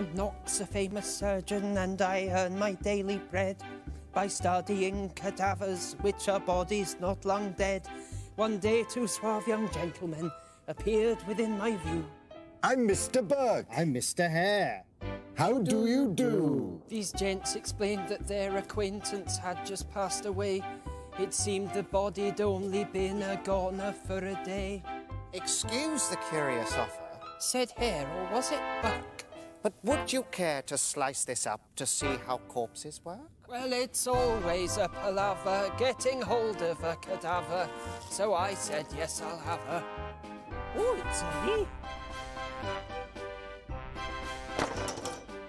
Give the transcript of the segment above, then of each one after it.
I'm Knox, a famous surgeon, and I earn my daily bread by studying cadavers, which are bodies not long dead. One day two suave young gentlemen appeared within my view. I'm Mr. Burke. I'm Mr. Hare. How do you do? These gents explained that their acquaintance had just passed away. It seemed the body'd only been a goner for a day. Excuse the curious offer, said Hare, or was it Burke? But would you care to slice this up to see how corpses work? Well, it's always a palaver getting hold of a cadaver, so I said, yes, I'll have her. Oh, it's me.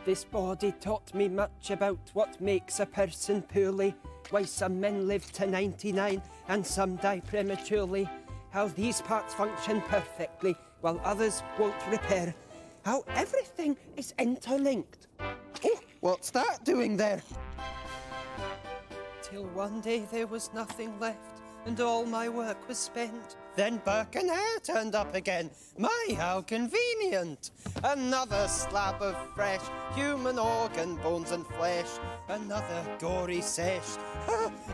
This body taught me much about what makes a person poorly, why some men live to 99 and some die prematurely, how these parts function perfectly while others won't repair, how everything is interlinked. Oh, what's that doing there? Till one day there was nothing left and all my work was spent. Then Burke and Hare turned up again. My, how convenient! Another slab of fresh human organ, bones and flesh. Another gory sesh.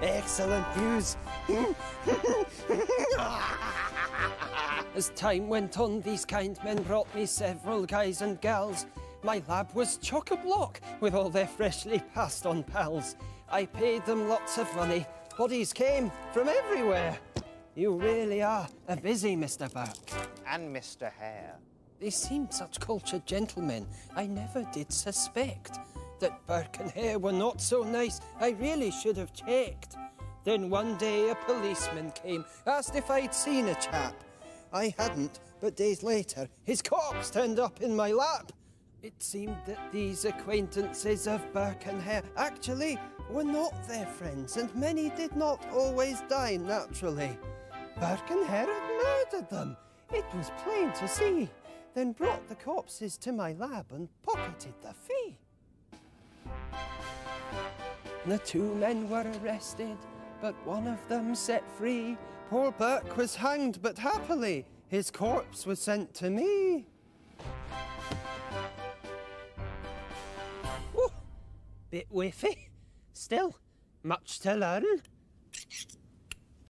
Excellent views. As time went on, these kind men brought me several guys and gals. My lab was chock-a-block with all their freshly passed-on pals. I paid them lots of money. Bodies came from everywhere. You really are a busy Mr. Burke. And Mr. Hare. They seemed such cultured gentlemen. I never did suspect that Burke and Hare were not so nice. I really should have checked. Then one day a policeman came, asked if I'd seen a chap. I hadn't, but days later, his corpse turned up in my lap. It seemed that these acquaintances of Burke and Hare actually were not their friends, and many did not always die naturally. Burke and Hare had murdered them. It was plain to see. Then brought the corpses to my lab and pocketed the fee. The two men were arrested, but one of them set free. Poor Burke was hanged, but happily his corpse was sent to me. Ooh, bit whiffy. Still, much to learn.